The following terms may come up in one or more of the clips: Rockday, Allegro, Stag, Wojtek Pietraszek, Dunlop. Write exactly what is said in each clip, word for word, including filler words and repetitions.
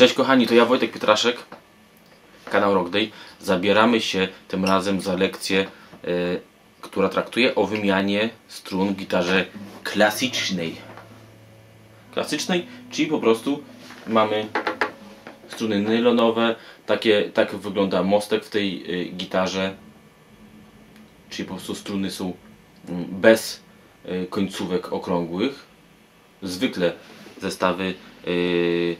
Cześć kochani, to ja Wojtek Pietraszek, kanał Rockday. Zabieramy się tym razem za lekcję, y, która traktuje o wymianie strun w gitarze klasycznej. Klasycznej, czyli po prostu mamy struny nylonowe, takie, tak wygląda mostek w tej y, gitarze. Czyli po prostu struny są y, bez y, końcówek okrągłych. Zwykle zestawy y,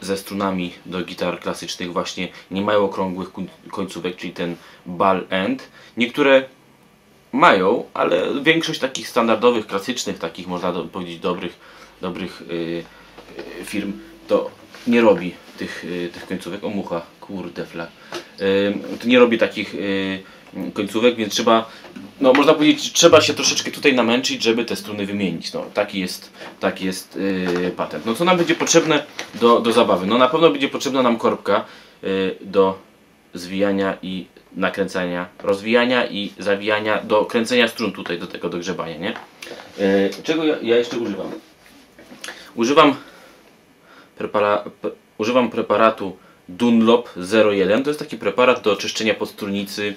ze strunami do gitar klasycznych właśnie nie mają okrągłych końcówek, czyli ten ball end. Niektóre mają, ale większość takich standardowych, klasycznych, takich można do, powiedzieć dobrych, dobrych yy, yy, firm, to nie robi tych, yy, tych końcówek. O mucha, kurde fla. Yy, to nie robi takich yy, końcówek, więc trzeba, no można powiedzieć, trzeba się troszeczkę tutaj namęczyć, żeby te struny wymienić. No, taki jest, taki jest yy, patent. No co nam będzie potrzebne do, do zabawy? No na pewno będzie potrzebna nam korbka yy, do zwijania i nakręcania, rozwijania i zawijania, do kręcenia strun tutaj, do tego, do grzebania, nie? Yy, czego ja, ja jeszcze używam? Używam, prepara, p, używam preparatu Dunlop zero jeden. To jest taki preparat do czyszczenia podstrunicy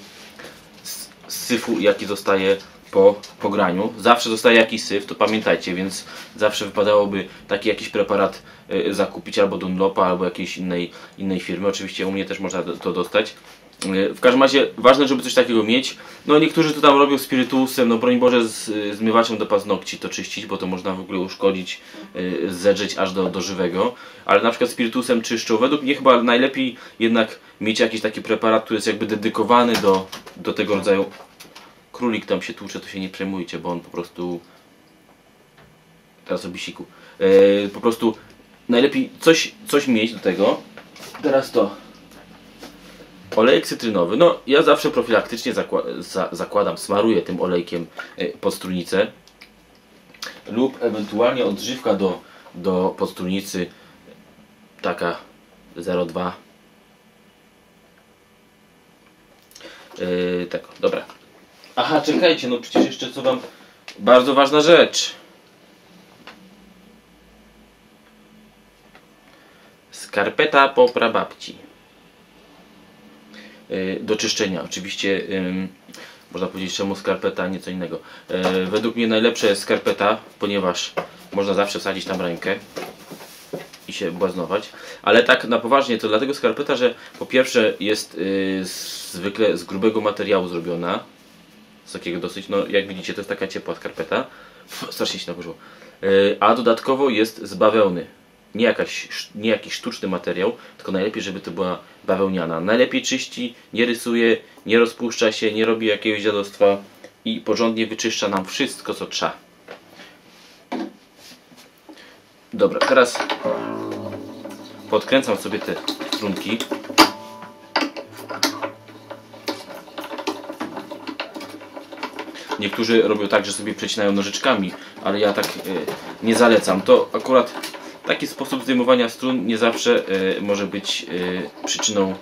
z, z syfu, jaki zostaje po, po graniu. Zawsze zostaje jakiś syf, to pamiętajcie, więc zawsze wypadałoby taki jakiś preparat y, zakupić, albo Dunlopa, albo jakiejś innej, innej firmy. Oczywiście u mnie też można do, to dostać. Y, w każdym razie ważne, żeby coś takiego mieć. No niektórzy to tam robią spirytusem, no broń Boże, z zmywaczem do paznokci to czyścić, bo to można w ogóle uszkodzić, y, zedrzeć aż do, do żywego. Ale na przykład spirytusem czyszczą. Według mnie chyba najlepiej jednak mieć jakiś taki preparat, który jest jakby dedykowany do, do tego rodzaju. Królik tam się tłucze, to się nie przejmujcie, bo on po prostu... Teraz o bisiku. Yy, po prostu najlepiej coś, coś mieć do tego. Teraz to. Olejek cytrynowy. No ja zawsze profilaktycznie zakła za zakładam, smaruję tym olejkiem yy, podstrójnicę. Lub ewentualnie odżywka do, do podstrójnicy. Taka zero dwa. Yy, tak, dobra. Aha, czekajcie, no przecież jeszcze co wam... Bardzo ważna rzecz. Skarpeta po prababci. Yy, do czyszczenia. Oczywiście yy, można powiedzieć, czemu skarpeta, nieco innego. Yy, według mnie najlepsza jest skarpeta, ponieważ można zawsze wsadzić tam rękę i się błaznować. Ale tak na poważnie to dlatego skarpeta, że po pierwsze jest yy, zwykle z grubego materiału zrobiona. Z takiego dosyć, no jak widzicie, to jest taka ciepła skarpeta. Pff, strasznie się naburzyło. Yy, a dodatkowo jest z bawełny. Nie, jakaś, nie jakiś sztuczny materiał, tylko najlepiej, żeby to była bawełniana. Najlepiej czyści, nie rysuje, nie rozpuszcza się, nie robi jakiegoś dziadostwa i porządnie wyczyszcza nam wszystko, co trzeba. Dobra, teraz podkręcam sobie te strunki. Niektórzy robią tak, że sobie przecinają nożyczkami, ale ja tak y, nie zalecam. To akurat taki sposób zdejmowania strun nie zawsze y, może być y, przyczyną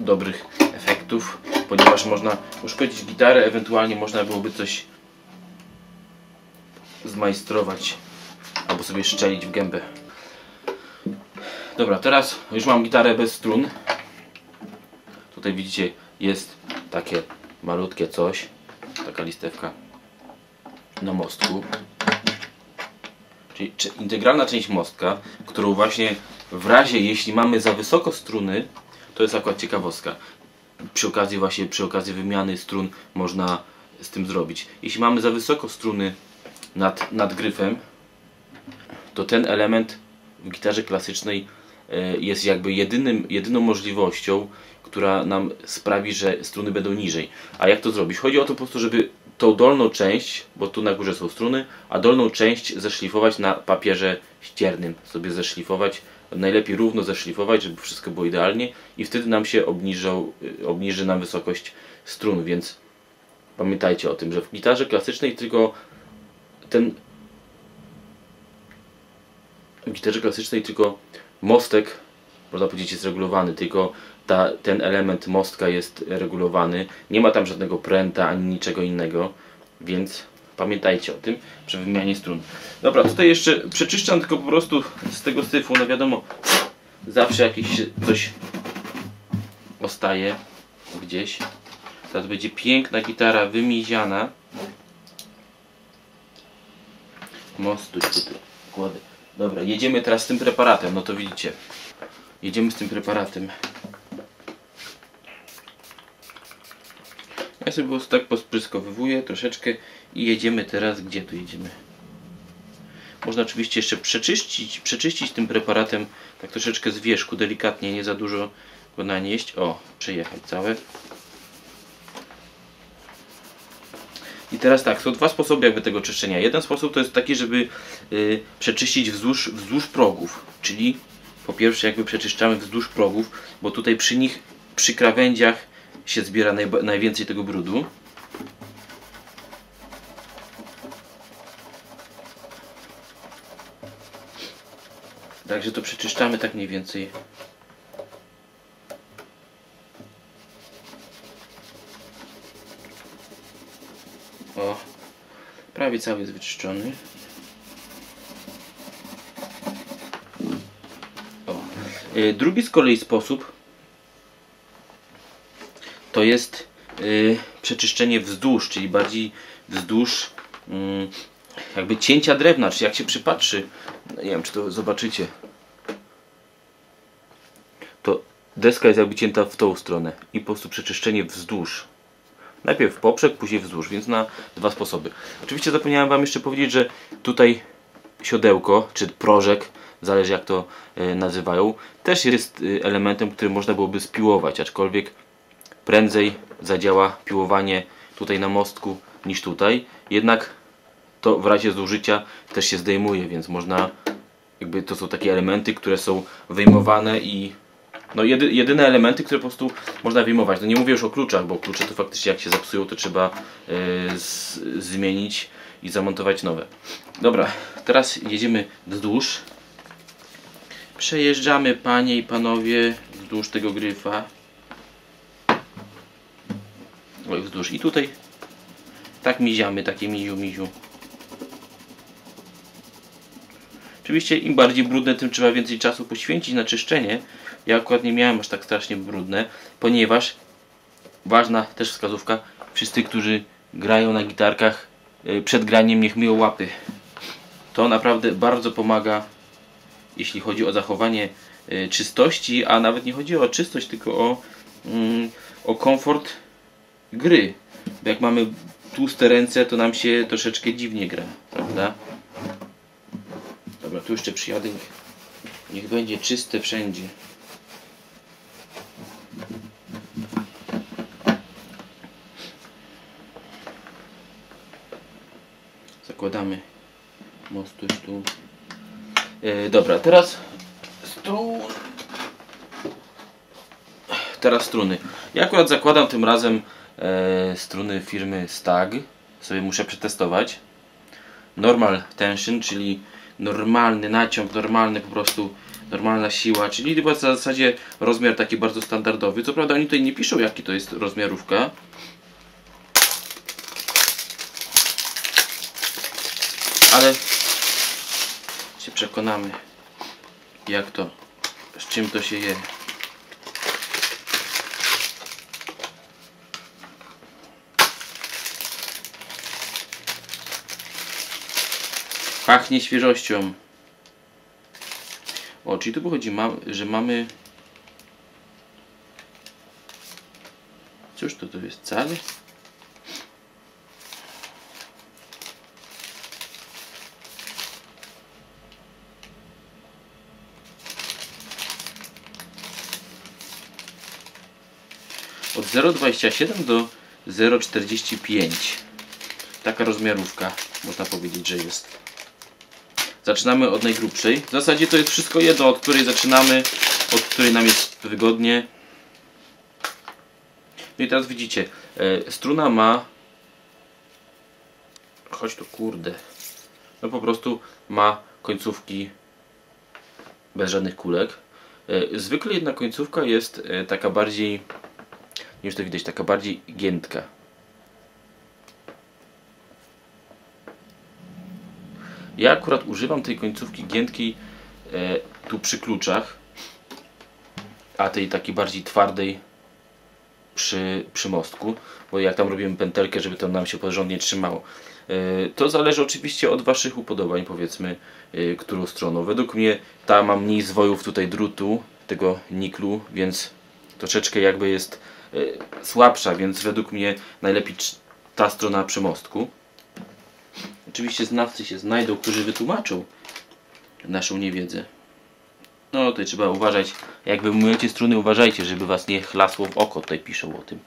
dobrych efektów, ponieważ można uszkodzić gitarę, ewentualnie można byłoby coś zmajstrować albo sobie szczelić w gębę. Dobra, teraz już mam gitarę bez strun. Tutaj widzicie, jest takie malutkie coś, taka listewka na mostku, czyli integralna część mostka, którą właśnie w razie, jeśli mamy za wysoko struny, to jest akurat ciekawostka, przy okazji właśnie, przy okazji wymiany strun można z tym zrobić. Jeśli mamy za wysoko struny nad, nad gryfem, to ten element w gitarze klasycznej jest jakby jedynym, jedyną możliwością, która nam sprawi, że struny będą niżej. A jak to zrobić? Chodzi o to po prostu, żeby tą dolną część, bo tu na górze są struny, a dolną część zeszlifować na papierze ściernym. Sobie zeszlifować, najlepiej równo zeszlifować, żeby wszystko było idealnie i wtedy nam się obniżą, obniży nam wysokość strun, więc pamiętajcie o tym, że w gitarze klasycznej tylko ten... W gitarze klasycznej tylko mostek, można powiedzieć, jest regulowany, tylko ta, ten element mostka jest regulowany. Nie ma tam żadnego pręta ani niczego innego, więc Pamiętajcie o tym przy wymianie strun. Dobra, tutaj jeszcze przeczyszczam, tylko po prostu z tego syfu, no wiadomo, zawsze jakieś coś ostaje gdzieś. Teraz będzie piękna gitara wymiziana. Mostuś tutaj kładę. Dobra, jedziemy teraz z tym preparatem, no to widzicie. Jedziemy z tym preparatem. Ja sobie po prostu tak pospryskowywuję troszeczkę i jedziemy teraz, gdzie tu jedziemy? Można oczywiście jeszcze przeczyścić, przeczyścić tym preparatem tak troszeczkę z wierzchu, delikatnie, nie za dużo go nanieść. O, przejechać całe. I teraz tak, są dwa sposoby jakby tego czyszczenia. Jeden sposób to jest taki, żeby y, przeczyścić wzdłuż, wzdłuż progów, czyli po pierwsze jakby przeczyszczamy wzdłuż progów, bo tutaj przy nich, przy krawędziach się zbiera naj, najwięcej tego brudu. Także to przeczyszczamy tak mniej więcej. O, prawie cały jest wyczyszczony. O. Drugi z kolei sposób to jest y, przeczyszczenie wzdłuż, czyli bardziej wzdłuż y, jakby cięcia drewna, czy jak się przypatrzy, no nie wiem czy to zobaczycie, to deska jest jakby cięta w tą stronę i po prostu przeczyszczenie wzdłuż. Najpierw poprzek, później wzdłuż, więc na dwa sposoby. Oczywiście zapomniałem Wam jeszcze powiedzieć, że tutaj siodełko, czy prożek, zależy jak to nazywają, też jest elementem, który można byłoby spiłować, aczkolwiek prędzej zadziała piłowanie tutaj na mostku niż tutaj. Jednak to w razie zużycia też się zdejmuje, więc można, jakby to są takie elementy, które są wyjmowane i no jedy, jedyne elementy, które po prostu można wyjmować. No nie mówię już o kluczach, bo klucze to faktycznie jak się zepsują, to trzeba y, z, zmienić i zamontować nowe. Dobra, teraz jedziemy wzdłuż. Przejeżdżamy, panie i panowie, wzdłuż tego gryfa. Oj, wzdłuż. I tutaj tak miziamy, takie miziu, miziu. Oczywiście im bardziej brudne, tym trzeba więcej czasu poświęcić na czyszczenie. Ja akurat nie miałem aż tak strasznie brudne, ponieważ ważna też wskazówka, wszyscy, którzy grają na gitarkach, przed graniem niech myją łapy. To naprawdę bardzo pomaga, jeśli chodzi o zachowanie czystości, a nawet nie chodzi o czystość, tylko o, mm, o komfort gry. Bo jak mamy tłuste ręce, to nam się troszeczkę dziwnie gra, prawda? Dobra, tu jeszcze przyjadę, niech będzie czyste wszędzie. Zakładamy mostu tu. Yy, dobra, teraz strun. Teraz struny. Ja akurat zakładam tym razem e, struny firmy Stag. Sobie muszę przetestować. Normal tension, czyli normalny naciąg, normalny po prostu, normalna siła, czyli chyba w zasadzie rozmiar taki bardzo standardowy. Co prawda oni tutaj nie piszą jaki to jest rozmiarówka. Ale się przekonamy, jak to, z czym to się je. Pachnie świeżością. O, czyli tu pochodzi, że mamy... Cóż to to jest? Cal? Od zero przecinek dwadzieścia siedem do zero przecinek czterdzieści pięć. Taka rozmiarówka, można powiedzieć, że jest. Zaczynamy od najgrubszej. W zasadzie to jest wszystko jedno, od której zaczynamy, od której nam jest wygodnie. No i teraz widzicie, struna ma... Chodź tu, kurde. No po prostu ma końcówki bez żadnych kulek. Zwykle jedna końcówka jest taka bardziej... Już to widać, taka bardziej giętka. Ja akurat używam tej końcówki giętkiej e, tu przy kluczach, a tej takiej bardziej twardej przy, przy mostku, bo jak tam robimy pętelkę, żeby to nam się porządnie trzymało. E, to zależy oczywiście od waszych upodobań, powiedzmy, e, którą stroną. Według mnie ta ma mniej zwojów tutaj drutu, tego niklu, więc troszeczkę jakby jest e, słabsza, więc według mnie najlepiej ta strona przy mostku. Oczywiście znawcy się znajdą, którzy wytłumaczą naszą niewiedzę. No tutaj trzeba uważać, jakby myjecie struny, uważajcie, żeby was nie chlasło w oko, tutaj piszą o tym.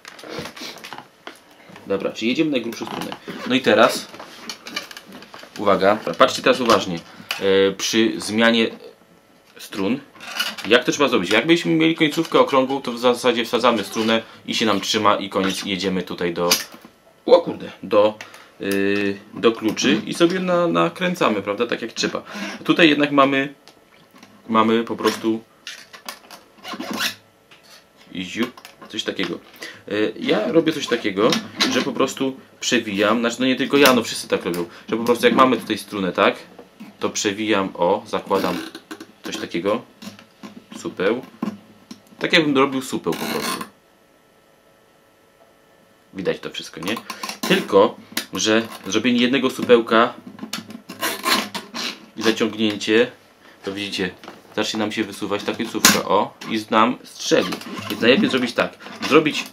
Dobra, czyli jedziemy na grubszą strunę. No i teraz, uwaga, patrzcie teraz uważnie, e, przy zmianie strun, jak to trzeba zrobić? Jakbyśmy mieli końcówkę okrągłą, to w zasadzie wsadzamy strunę i się nam trzyma i koniec, jedziemy tutaj do, o kurde, do... do kluczy i sobie na, nakręcamy, prawda, tak jak trzeba. Tutaj jednak mamy mamy po prostu coś takiego. Ja robię coś takiego, że po prostu przewijam, znaczy no nie tylko ja, no wszyscy tak robią, że po prostu jak mamy tutaj strunę, tak, to przewijam, o, zakładam coś takiego, supeł, tak jakbym robił supeł po prostu. Widać to wszystko, nie? Tylko że zrobienie jednego supełka i zaciągnięcie, to widzicie, zacznie nam się wysuwać ta końcówka, o, i nam strzeli. Więc najlepiej zrobić tak, zrobić,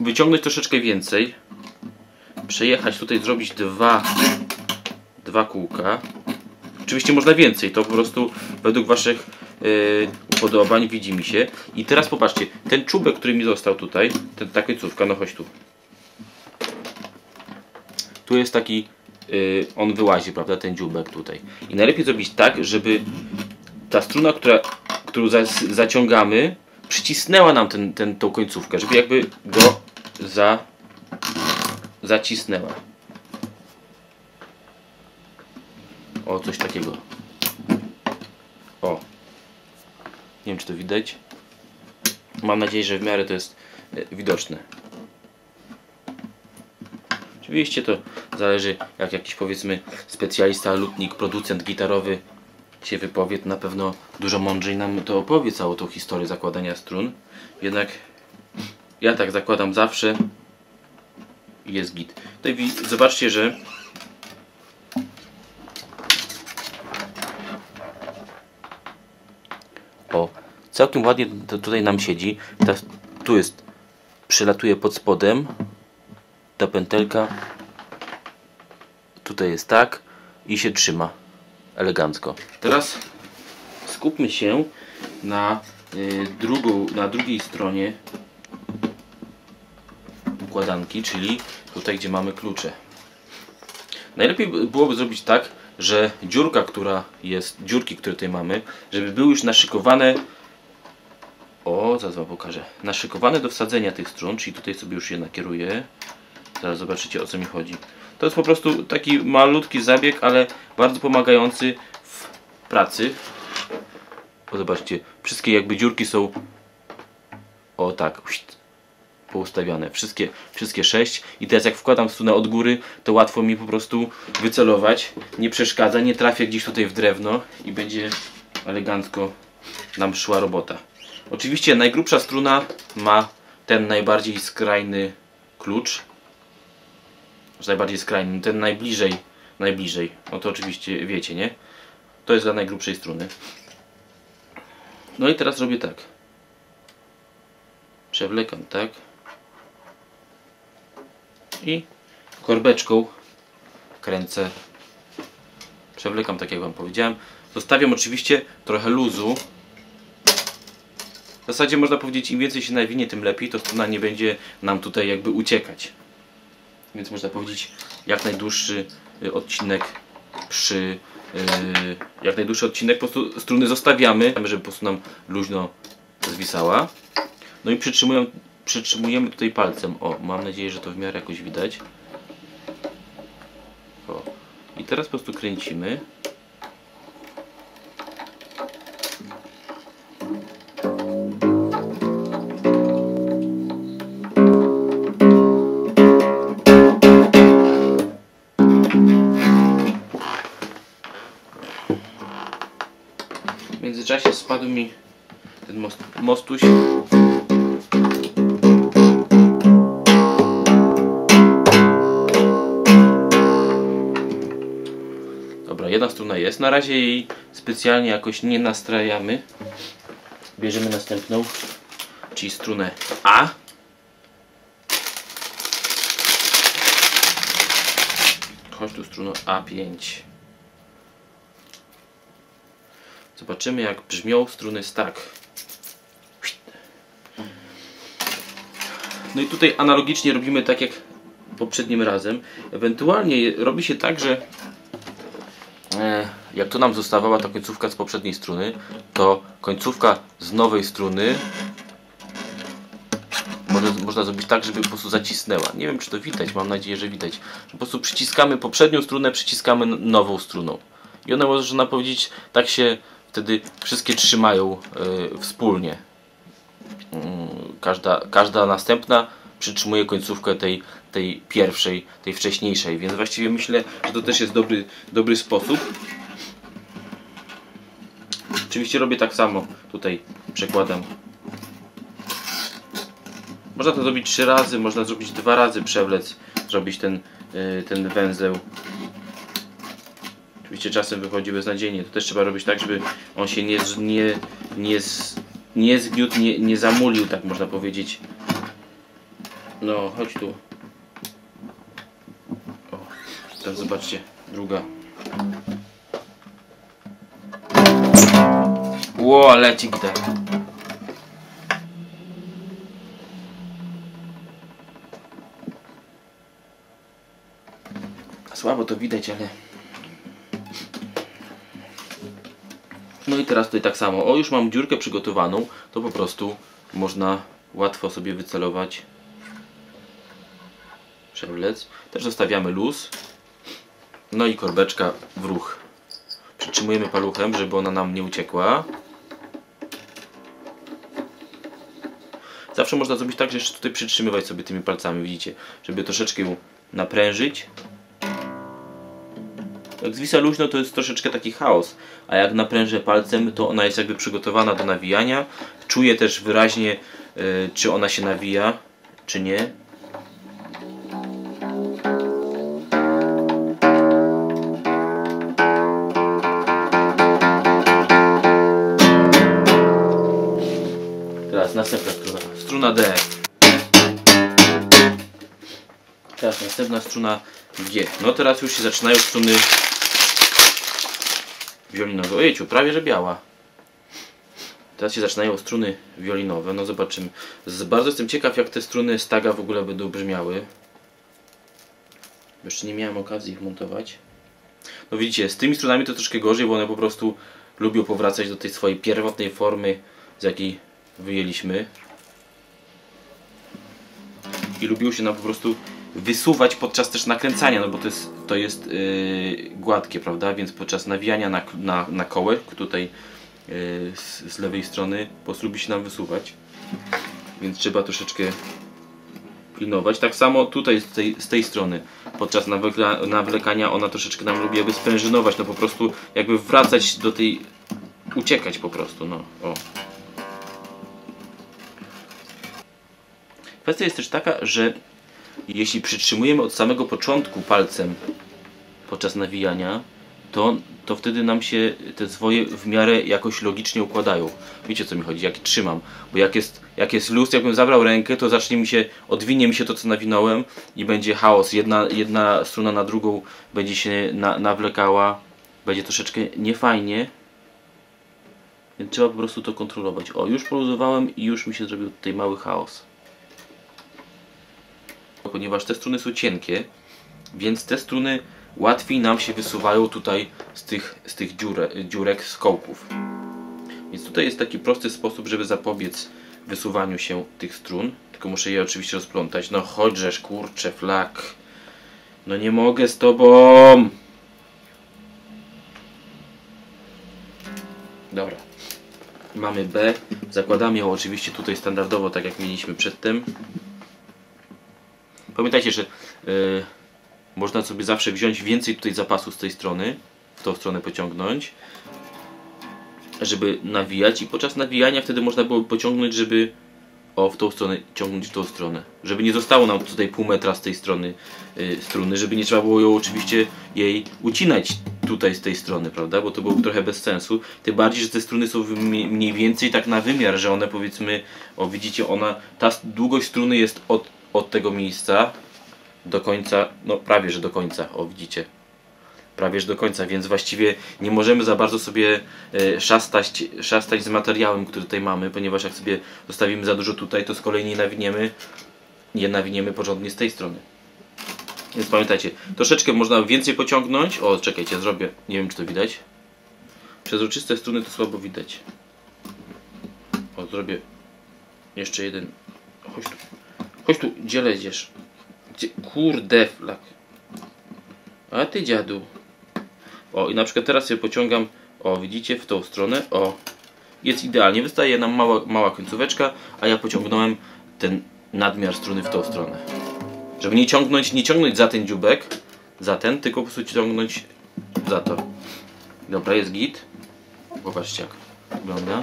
wyciągnąć troszeczkę więcej, przejechać tutaj, zrobić dwa, dwa kółka. Oczywiście można więcej, to po prostu według waszych yy, upodobań, widzi mi się. I teraz popatrzcie, ten czubek, który mi został tutaj, ten, ta końcówka, no chodź tu. Tu jest taki, yy, on wyłazi, prawda, ten dzióbek tutaj. I najlepiej zrobić tak, żeby ta struna, która, którą za, zaciągamy, przycisnęła nam ten, ten, tą końcówkę, żeby jakby go za, zacisnęła. O, coś takiego. O. Nie wiem, czy to widać. Mam nadzieję, że w miarę to jest yy, widoczne. Oczywiście to zależy, jak jakiś, powiedzmy, specjalista, lutnik, producent gitarowy się wypowie, to na pewno dużo mądrzej nam to opowie, całą tą historię zakładania strun. Jednak ja tak zakładam zawsze i jest git. Tutaj zobaczcie, że o, całkiem ładnie to tutaj nam siedzi. Ta, tu jest, przelatuje pod spodem ta pętelka, tutaj jest tak i się trzyma elegancko. Teraz skupmy się na, y, drugą, na drugiej stronie układanki, czyli tutaj, gdzie mamy klucze. Najlepiej byłoby zrobić tak, że dziurka, która jest, dziurki, które tutaj mamy, żeby były już naszykowane, o, zaraz wam pokażę, naszykowane do wsadzenia tych strun, czyli tutaj sobie już je nakieruję. Zaraz zobaczycie, o co mi chodzi. To jest po prostu taki malutki zabieg, ale bardzo pomagający w pracy. O, zobaczcie, wszystkie jakby dziurki są, o tak, poustawiane. Wszystkie, wszystkie sześć. I teraz jak wkładam strunę od góry, to łatwo mi po prostu wycelować. Nie przeszkadza, nie trafię gdzieś tutaj w drewno i będzie elegancko nam szła robota. Oczywiście najgrubsza struna ma ten najbardziej skrajny klucz. Najbardziej skrajny, ten najbliżej, najbliżej, no to oczywiście wiecie, nie? To jest dla najgrubszej struny. No i teraz robię tak. Przewlekam tak. I korbeczką kręcę. Przewlekam tak, jak wam powiedziałem. Zostawiam oczywiście trochę luzu. W zasadzie można powiedzieć, im więcej się nawinie, tym lepiej. To struna nie będzie nam tutaj jakby uciekać. Więc można powiedzieć, jak najdłuższy odcinek przy yy, jak najdłuższy odcinek po prostu struny zostawiamy, żeby po prostu nam luźno zwisała. No i przytrzymujemy, przytrzymujemy tutaj palcem. O, mam nadzieję, że to w miarę jakoś widać. O. I teraz po prostu kręcimy. spadł mi ten most, mostuś. Dobra, jedna struna jest. Na razie jej specjalnie jakoś nie nastrajamy. Bierzemy następną, czyli strunę A. Chodź tu struno A pięć. Zobaczymy, jak brzmią struny Stag. No i tutaj analogicznie robimy tak jak poprzednim razem. Ewentualnie robi się tak, że jak to nam zostawała ta końcówka z poprzedniej struny, to końcówka z nowej struny można zrobić tak, żeby po prostu zacisnęła. Nie wiem, czy to widać, mam nadzieję, że widać. Że po prostu przyciskamy poprzednią strunę, przyciskamy nową struną. I one, można powiedzieć, tak się wtedy wszystkie trzymają y, wspólnie. Y, każda, każda następna przytrzymuje końcówkę tej, tej pierwszej, tej wcześniejszej. Więc właściwie myślę, że to też jest dobry, dobry sposób. Oczywiście robię tak samo. Tutaj przekładam. Można to zrobić trzy razy, można zrobić dwa razy przewlec, zrobić ten, yy, ten węzeł. Oczywiście czasem wychodzi beznadziejnie. To też trzeba robić tak, żeby on się nie, nie, nie, nie zgniótł, nie, nie zamulił, tak można powiedzieć. No, chodź tu. O, teraz zobaczcie, druga. Ło, leci gitara. Słabo to widać, ale... No i teraz tutaj tak samo. O, już mam dziurkę przygotowaną. To po prostu można łatwo sobie wycelować przewlec. Też zostawiamy luz. No i korbeczka w ruch. Przytrzymujemy paluchem, żeby ona nam nie uciekła. Zawsze można zrobić tak, że jeszcze tutaj przytrzymywać sobie tymi palcami, widzicie? Żeby troszeczkę ją naprężyć. Jak zwisa luźno, to jest troszeczkę taki chaos, a jak naprężę palcem, to ona jest jakby przygotowana do nawijania. Czuję też wyraźnie, yy, czy ona się nawija, czy nie. Teraz następna struna, struna D. Teraz następna struna G. No teraz już się zaczynają struny wiolinowe. Ojejciu, prawie że biała. Teraz się zaczynają struny wiolinowe. No zobaczymy. Bardzo jestem ciekaw, jak te struny Staga w ogóle będą brzmiały. Jeszcze nie miałem okazji ich montować. No widzicie, z tymi strunami to troszkę gorzej, bo one po prostu lubią powracać do tej swojej pierwotnej formy, z jakiej wyjęliśmy. I lubią się nam po prostu wysuwać podczas też nakręcania, no bo to jest, to jest yy, gładkie, prawda? Więc podczas nawijania na, na, na kołek, tutaj yy, z, z lewej strony, lubi się nam wysuwać. Więc trzeba troszeczkę pilnować. Tak samo tutaj z tej, z tej strony. Podczas nawleka, nawlekania ona troszeczkę nam lubi jakby sprężynować, no po prostu jakby wracać do tej... uciekać po prostu, no. O. Kwestia jest też taka, że jeśli przytrzymujemy od samego początku palcem podczas nawijania, to, to wtedy nam się te zwoje w miarę jakoś logicznie układają. Wiecie, o co mi chodzi, jak trzymam. Bo jak jest, jak jest luz, jakbym zabrał rękę, to zacznie mi się, odwinie mi się to, co nawinąłem i będzie chaos. Jedna, jedna struna na drugą będzie się na, nawlekała. Będzie troszeczkę niefajnie. Więc trzeba po prostu to kontrolować. O, już poluzowałem i już mi się zrobił tutaj mały chaos. Ponieważ te struny są cienkie, więc te struny łatwiej nam się wysuwają tutaj z tych, z tych dziure, dziurek z kołków. Więc tutaj jest taki prosty sposób, żeby zapobiec wysuwaniu się tych strun. Tylko muszę je oczywiście rozplątać. No chodźżesz, kurczę, flak. No nie mogę z tobą. Dobra. Mamy B. Zakładamy ją oczywiście tutaj standardowo, tak jak mieliśmy przedtem. Pamiętajcie, że y, można sobie zawsze wziąć więcej tutaj zapasu z tej strony, w tą stronę pociągnąć. żeby nawijać i podczas nawijania wtedy można było pociągnąć, żeby o, w tą stronę, ciągnąć w tą stronę, żeby nie zostało nam tutaj pół metra z tej strony yy, struny, żeby nie trzeba było ją oczywiście jej ucinać tutaj z tej strony, prawda, bo to byłoby trochę bez sensu, tym bardziej, że te struny są mniej więcej tak na wymiar, że one powiedzmy, o widzicie, ona, ta długość struny jest od, od tego miejsca do końca, no prawie, że do końca, o widzicie, prawie że do końca, więc właściwie nie możemy za bardzo sobie szastać, szastać z materiałem, który tutaj mamy, ponieważ jak sobie zostawimy za dużo tutaj, to z kolei nie nawiniemy, nie nawiniemy porządnie z tej strony. Więc pamiętajcie, troszeczkę można więcej pociągnąć. O, czekajcie, zrobię, nie wiem czy to widać. Przezroczyste struny to słabo widać. O, zrobię jeszcze jeden. Chodź tu, chodź tu, gdzie leziesz? Gdzie? Kurde, flak. A ty dziadu. O, i na przykład teraz sobie pociągam, o widzicie, w tą stronę, o, jest idealnie, wystaje nam mała, mała końcóweczka, a ja pociągnąłem ten nadmiar struny w tą stronę. Żeby nie ciągnąć, nie ciągnąć za ten dziubek, za ten, tylko po prostu ciągnąć za to. Dobra, jest git. Popatrzcie jak wygląda.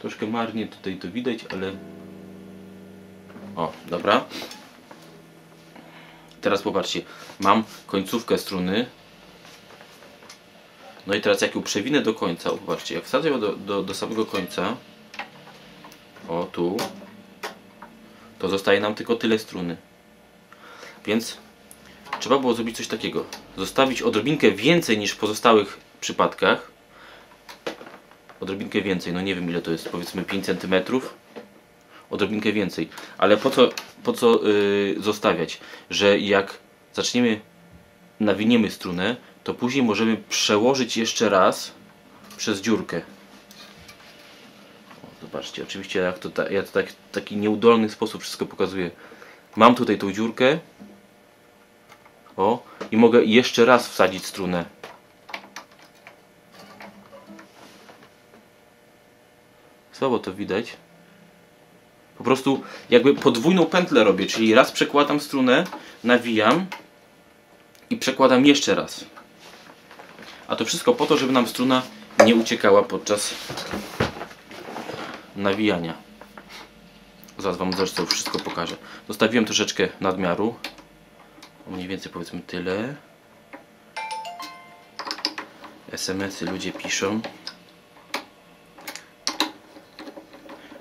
Troszkę marnie tutaj to widać, ale... O, dobra. Teraz popatrzcie, mam końcówkę struny. No i teraz jak ją przewinę do końca, o, popatrzcie, jak wsadzę ją do, do, do samego końca, o tu, to zostaje nam tylko tyle struny. Więc trzeba było zrobić coś takiego. Zostawić odrobinkę więcej niż w pozostałych przypadkach. Odrobinkę więcej, no nie wiem ile to jest, powiedzmy pięć centymetrów. Odrobinkę więcej, ale po co, po co yy, zostawiać, że jak zaczniemy, nawiniemy strunę, to później możemy przełożyć jeszcze raz przez dziurkę. O, zobaczcie, oczywiście jak to ta, ja to tak, taki nieudolny sposób wszystko pokazuję. Mam tutaj tą dziurkę, o, i mogę jeszcze raz wsadzić strunę. Słabo to widać. Po prostu jakby podwójną pętlę robię, czyli raz przekładam strunę, nawijam i przekładam jeszcze raz. A to wszystko po to, żeby nam struna nie uciekała podczas nawijania. Zaraz wam zresztą wszystko pokażę. Zostawiłem troszeczkę nadmiaru. Mniej więcej powiedzmy tyle. es em esy ludzie piszą.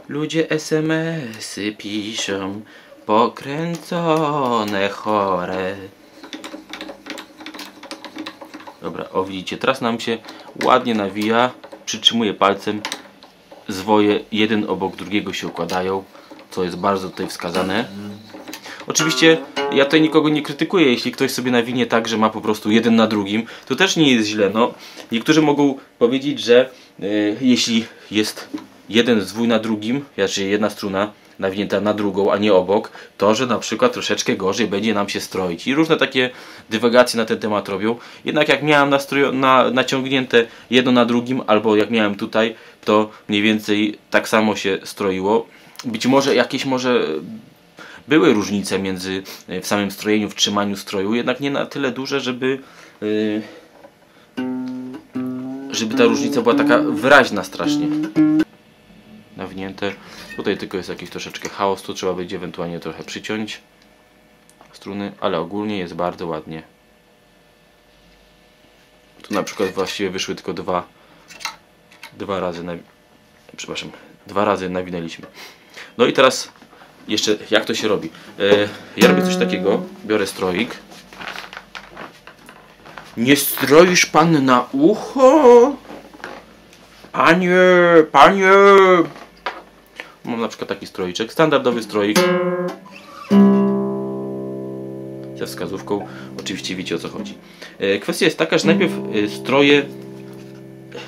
Ludzie es em esy piszą, pokręcone, chore. Dobra, o widzicie, teraz nam się ładnie nawija, przytrzymuję palcem, zwoje jeden obok drugiego się układają, co jest bardzo tutaj wskazane. Oczywiście ja tutaj nikogo nie krytykuję, jeśli ktoś sobie nawinie tak, że ma po prostu jeden na drugim, to też nie jest źle, no. Niektórzy mogą powiedzieć, że yy, jeśli jest... jeden zwój na drugim, znaczy jedna struna nawinięta na drugą, a nie obok, to, że na przykład troszeczkę gorzej będzie nam się stroić. I różne takie dywagacje na ten temat robią. Jednak jak miałem nastro... na... naciągnięte jedno na drugim, albo jak miałem tutaj, to mniej więcej tak samo się stroiło. Być może jakieś może były różnice między w samym strojeniu, w trzymaniu stroju, jednak nie na tyle duże, żeby... żeby ta różnica była taka wyraźna strasznie. Nawinięte. Tutaj tylko jest jakiś troszeczkę chaos, tu trzeba będzie ewentualnie trochę przyciąć struny, ale ogólnie jest bardzo ładnie. Tu na przykład właściwie wyszły tylko dwa dwa razy nawi... przepraszam, dwa razy nawinęliśmy. No i teraz jeszcze jak to się robi? Yy, ja robię coś takiego, biorę stroik. Nie stroisz pan na ucho? Panie, panie! Mam na przykład taki stroiczek, standardowy stroik ze wskazówką, oczywiście wiecie o co chodzi. Kwestia jest taka, że najpierw stroję,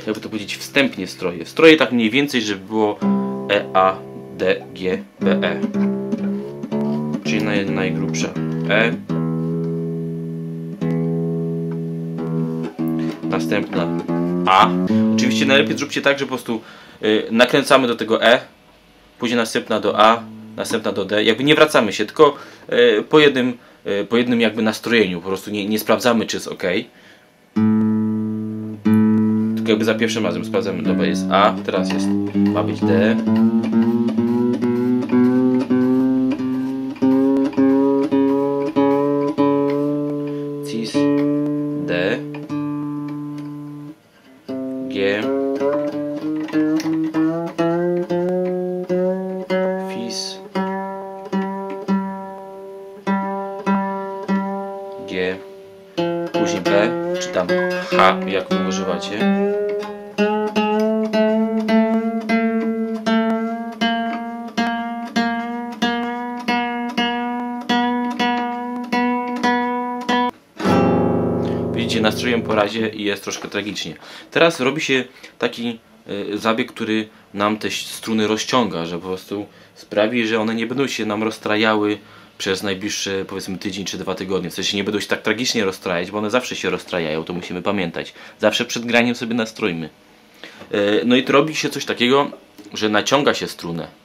jakby to powiedzieć, wstępnie stroję. Stroję tak mniej więcej, żeby było E, A, D, G, B, E. Czyli naj, najgrubsze E. Następna A. Oczywiście najlepiej zróbcie tak, że po prostu yy, nakręcamy do tego E, później następna do A, następna do D. Jakby nie wracamy się, tylko yy, po jednym, yy, po jednym jakby nastrojeniu. Po prostu nie, nie sprawdzamy, czy jest OK. tylko jakby za pierwszym razem sprawdzamy, dobra, jest A, teraz jest, ma być D. Nastrojem po razie i jest troszkę tragicznie. Teraz robi się taki y, zabieg, który nam te struny rozciąga, że po prostu sprawi, że one nie będą się nam rozstrajały przez najbliższy, powiedzmy, tydzień czy dwa tygodnie. W sensie nie będą się tak tragicznie rozstrajać, bo one zawsze się rozstrajają, to musimy pamiętać. Zawsze przed graniem sobie nastrojmy. Y, no i to robi się coś takiego, że naciąga się strunę.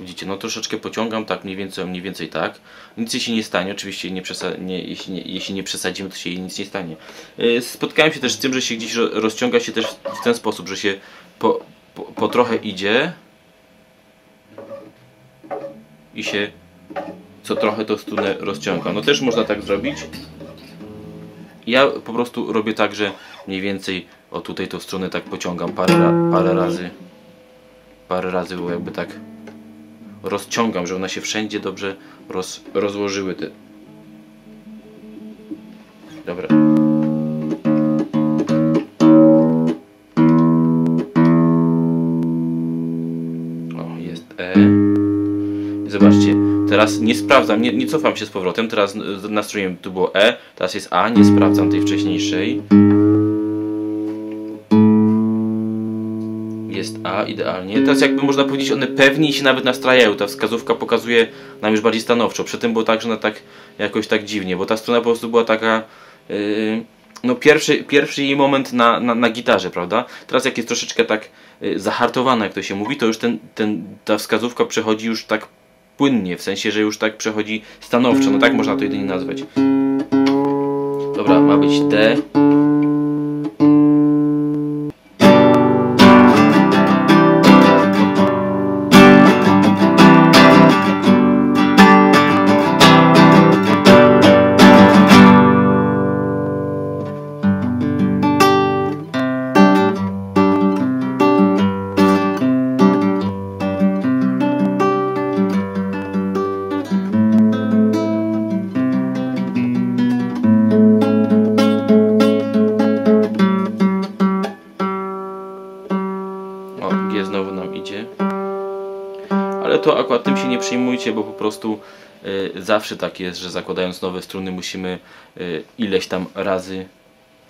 Widzicie, no troszeczkę pociągam, tak mniej więcej, mniej więcej tak. Nic jej się nie stanie, oczywiście nie nie, jeśli, nie, jeśli nie przesadzimy, to się jej nic nie stanie. Yy, spotkałem się też z tym, że się gdzieś rozciąga się też w ten sposób, że się po, po, po trochę idzie i się co trochę tą strunę rozciąga. No też można tak zrobić. Ja po prostu robię tak, że mniej więcej o tutaj tą strunę tak pociągam parę, parę razy. Parę razy było jakby tak rozciągam, że one się wszędzie dobrze roz, rozłożyły te. Dobra. O, jest E. Zobaczcie, teraz nie sprawdzam, nie, nie cofam się z powrotem, teraz nastrojem tu było E, teraz jest A, nie sprawdzam tej wcześniejszej. Jest A, idealnie. Teraz jakby można powiedzieć, one pewnie się nawet nastrajają. Ta wskazówka pokazuje nam już bardziej stanowczo. Przy tym było tak, że ona tak jakoś tak dziwnie, bo ta struna po prostu była taka yy, no pierwszy, pierwszy jej moment na, na, na gitarze, prawda? Teraz jak jest troszeczkę tak yy, zahartowana, jak to się mówi, to już ten, ten, ta wskazówka przechodzi już tak płynnie, w sensie, że już tak przechodzi stanowczo. No tak można to jedynie nazwać. Dobra, ma być D. Przyjmujcie, bo po prostu y, zawsze tak jest, że zakładając nowe struny musimy y, ileś tam razy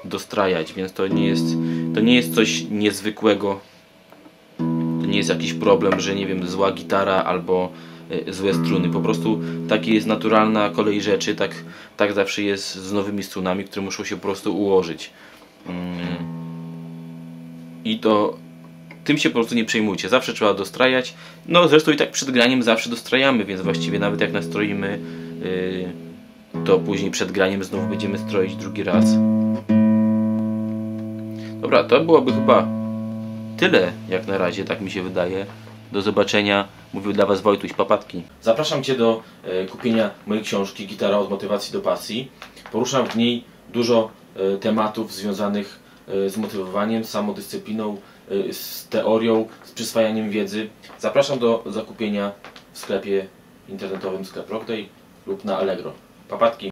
dostrajać, więc to nie jest, to nie jest coś niezwykłego, to nie jest jakiś problem, że nie wiem, zła gitara albo y, złe struny, po prostu taka jest naturalna kolej rzeczy, tak, tak zawsze jest z nowymi strunami, które muszą się po prostu ułożyć mm. i to tym się po prostu nie przejmujcie, zawsze trzeba dostrajać. No zresztą i tak przed graniem zawsze dostrajamy, więc właściwie nawet jak nastroimy, yy, to później przed graniem znowu będziemy stroić drugi raz. Dobra, to byłoby chyba tyle jak na razie, tak mi się wydaje. Do zobaczenia, mówił dla Was Wojtuś Papatki. Zapraszam Cię do y, kupienia mojej książki Gitara od motywacji do pasji. Poruszam w niej dużo y, tematów związanych y, z motywowaniem, samodyscypliną, z teorią, z przyswajaniem wiedzy. Zapraszam do zakupienia w sklepie internetowym, sklep Rockday lub na Allegro. Papatki!